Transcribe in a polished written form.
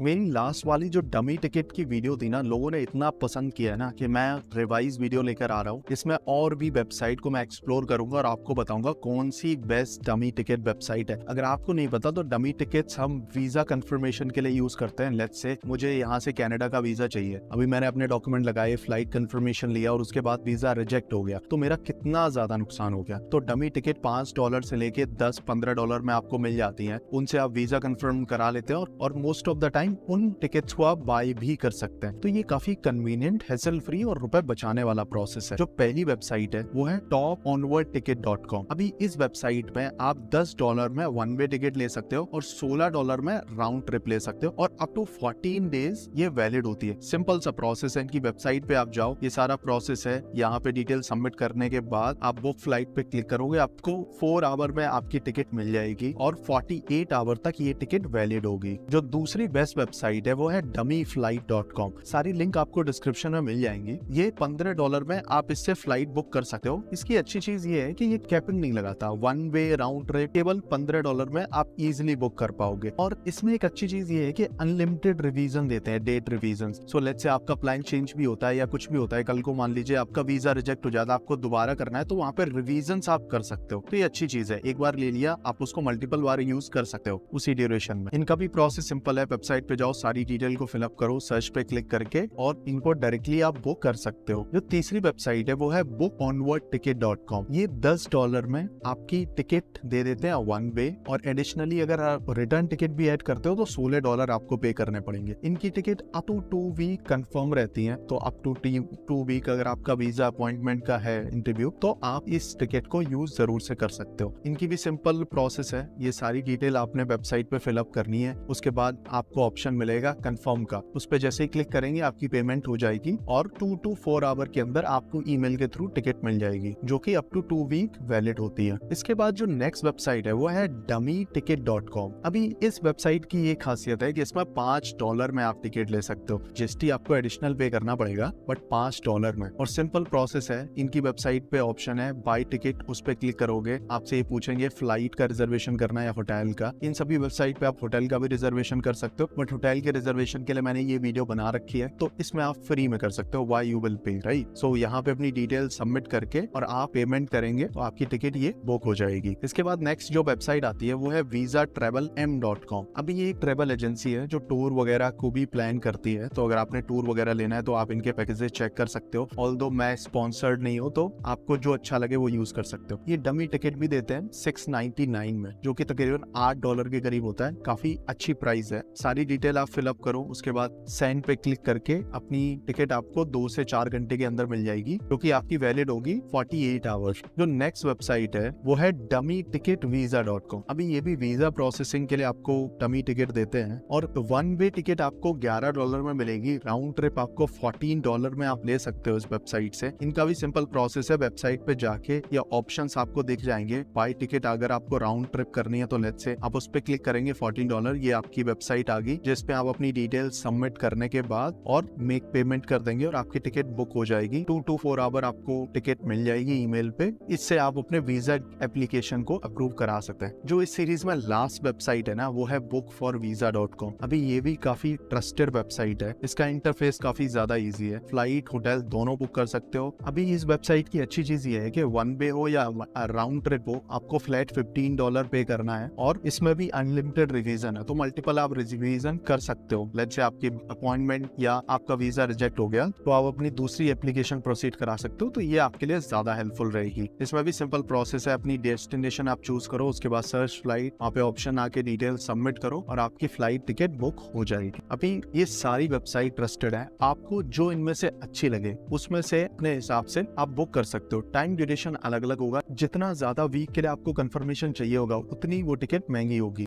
मेरी लास्ट वाली जो डमी टिकट की वीडियो थी ना, लोगों ने इतना पसंद किया है ना कि मैं रिवाइज वीडियो लेकर आ रहा हूँ। इसमें और भी वेबसाइट को मैं एक्सप्लोर करूंगा और आपको बताऊंगा कौन सी बेस्ट डमी टिकट वेबसाइट है। अगर आपको नहीं पता तो डमी टिकट्स हम वीजा कंफर्मेशन के लिए यूज करते हैं। लेट्स से मुझे यहाँ से कैनेडा का वीजा चाहिए, अभी मैंने अपने डॉक्यूमेंट लगाए, फ्लाइट कंफर्मेशन लिया और उसके बाद वीजा रिजेक्ट हो गया तो मेरा कितना ज्यादा नुकसान हो गया। तो डमी टिकट $5 से लेके 10-15 डॉलर में आपको मिल जाती है, उनसे आप वीजा कंफर्म करा लेते हैं और मोस्ट ऑफ द टाइम उन टिकट्स को आप बाय भी कर सकते हैं। तो ये काफी कन्वीनियंट, हैसल फ्री और रुपए बचाने वाला प्रोसेस है। जो पहली वेबसाइट है वो है bookonwardticket.com। अभी इस वेबसाइट में आप $10 में वन वे टिकट ले सकते हो और $16 में राउंड ट्रिप ले सकते हो और अप टू 14 डेज ये वैलिड होती है। सिंपल सा प्रोसेस है, इनकी वेबसाइट पे आप जाओ, ये सारा प्रोसेस है। यहाँ पे डिटेल सबमिट करने के बाद आप बुक फ्लाइट पे क्लिक करोगे, आपको 4 आवर में आपकी टिकट मिल जाएगी और 48 आवर तक ये टिकट वैलिड होगी। जो दूसरी बेस्ट वेबसाइट है वो है dummyflight.com। सारी लिंक आपको डिस्क्रिप्शन में मिल जाएंगी। ये $15 में आप इससे फ्लाइट बुक कर सकते हो। इसकी अच्छी चीज ये है कि ये कैपिंग नहीं लगाता, वन वे राउंड ट्रिप केवल $15 में आप इजीली बुक कर पाओगे। और इसमें एक अच्छी चीज ये है कि अनलिमिटेड रिवीजन देते हैं, date revision. So let's say आपका प्लान चेंज भी होता है या कुछ भी होता है, कल को मान लीजिए आपका वीजा रिजेक्ट हो जाता है, आपको दोबारा करना है तो वहाँ पे रिवीजन आप कर सकते हो। तो ये अच्छी चीज है, एक बार ले लिया आप उसको मल्टीपल बार यूज कर सकते हो उसी ड्यूरेशन में। इनका भी प्रोसेस सिंपल है, वेबसाइट पे जाओ, सारी डिटेल को फिलअप करो, सर्च पे क्लिक करके और इनको डायरेक्टली आप बुक कर सकते हो। जो तीसरी वेबसाइट है वो है bookonwardticket.com। ये $10 में आपकी टिकट दे देते हैं वन वे और एडिशनली अगर आप रिटर्न टिकट भी ऐड करते हो तो $16 आपको पे करने पड़ेंगे। इनकी ticket up to 2 week confirm रहती है। तो अप टू 2 वीक अगर आपका वीजा अपॉइंटमेंट का है, इंटरव्यू, तो आप इस टिकट को यूज जरूर से कर सकते हो। इनकी भी सिंपल प्रोसेस है, ये सारी डिटेल आपने वेबसाइट पे फिलअप करनी है। उसके बाद आपको ऑप्शन मिलेगा कंफर्म का, उस पे जैसे ही क्लिक करेंगे आपकी पेमेंट हो जाएगी और 2 to 4 आवर के अंदर आपको ईमेल के थ्रू टिकट मिल जाएगी जो कि अप टू 2 वीक वैलिड होती है। इसके बाद जो नेक्स्ट वेबसाइट है वो है dummyticket.com। अभी इस वेबसाइट की ये खासियत है कि इसमें $5 में आप टिकट ले सकते हो। GST आपको एडिशनल पे करना पड़ेगा बट $5 में, और सिंपल प्रोसेस है। इनकी वेबसाइट पे ऑप्शन है बाय टिकट, उस पे क्लिक करोगे, आपसे ये पूछेंगे फ्लाइट का रिजर्वेशन करना है या होटल का। इन सभी वेबसाइट पे आप होटल का भी रिजर्वेशन कर सकते हो बट होटल के रिजर्वेशन के लिए मैंने ये वीडियो बना रखी है तो इसमें आप फ्री में कर सकते हो, why you will pay, right. So यहाँ पे अपनी डिटेल सबमिट करके और आप पेमेंट करेंगे तो आपकी टिकट ये बुक हो जाएगी। इसके बाद नेक्स्ट जो वेबसाइट आती है वो है visatravelm.com। अभी ये एक ट्रेवल एजेंसी है जो टूर वगैरह को भी प्लान करती है। तो अगर आपने टूर वगैरह लेना है तो आप इनके पैकेजेस चेक कर सकते हो। ऑल्दो मैं स्पॉन्सर्ड नहीं हूँ तो आपको जो अच्छा लगे वो यूज कर सकते हो। ये डमी टिकट भी देते हैं 699 में, जो की तकरीबन $8 के करीब होता है। काफी अच्छी प्राइस है। सारी डिटेल आप फिलअप करो, उसके बाद सेंड पे क्लिक करके अपनी टिकट आपको 2 से 4 घंटे के अंदर मिल जाएगी जो कि आपकी वैलिड होगी 48 आवर्स। जो नेक्स्ट वेबसाइट है वो है dummyticketvisa.com। अभी ये भी वीजा प्रोसेसिंग के लिए आपको डमी टिकट देते हैं और वन वे टिकट आपको $11 में मिलेगी, राउंड ट्रिप आपको $14 में आप ले सकते हो इस वेबसाइट से। इनका भी सिंपल प्रोसेस है, वेबसाइट पे जाके या ऑप्शन आपको दिख जाएंगे। बाय टिकट अगर आपको राउंड ट्रिप करनी है तो लेट्स से आप उस पर क्लिक करेंगे, $14 ये आपकी वेबसाइट आ गई जिसपे आप अपनी डिटेल सबमिट करने के बाद और मेक पेमेंट कर देंगे और आपकी टिकट बुक हो जाएगी। 2 to 4 आवर आपको टिकट मिल जाएगी ईमेल पे। इससे आप अपने वीजा एप्लीकेशन को अप्रूव करा सकते हैं। जो इस सीरीज में लास्ट वेबसाइट है ना वो है bookforvisa.com। अभी ये भी काफी ट्रस्टेड वेबसाइट है, इसका इंटरफेस काफी ज्यादा इजी है, फ्लाइट होटल दोनों बुक कर सकते हो। अभी इस वेबसाइट की अच्छी चीज ये है कि वन वे हो या राउंड ट्रिप हो, आपको फ्लैट $15 पे करना है और इसमें भी अनलिमिटेड रिवीजन है तो मल्टीपल आप रिवीजन कर सकते हो। लेट्स से आपकी अपॉइंटमेंट या आपका वीजा रिजेक्ट हो गया तो आप अपनी दूसरी एप्लीकेशन प्रोसीड करा सकते हो। तो ये आपके लिए ज्यादा हेल्पफुल रहेगी। इसमें भी सिंपल प्रोसेस है, अपनी डेस्टिनेशन आप चूज करो, उसके बाद सर्च फ्लाइट, वहाँ पे ऑप्शन आके डिटेल सबमिट करो और आपकी फ्लाइट टिकट बुक हो जाएगी। अभी ये सारी वेबसाइट ट्रस्टेड है, आपको जो इनमें से अच्छी लगे उसमें से अपने हिसाब से आप बुक कर सकते हो। टाइम ड्यूरेशन अलग अलग होगा, जितना ज्यादा वीक के लिए आपको कंफर्मेशन चाहिए होगा उतनी वो टिकट महंगी होगी।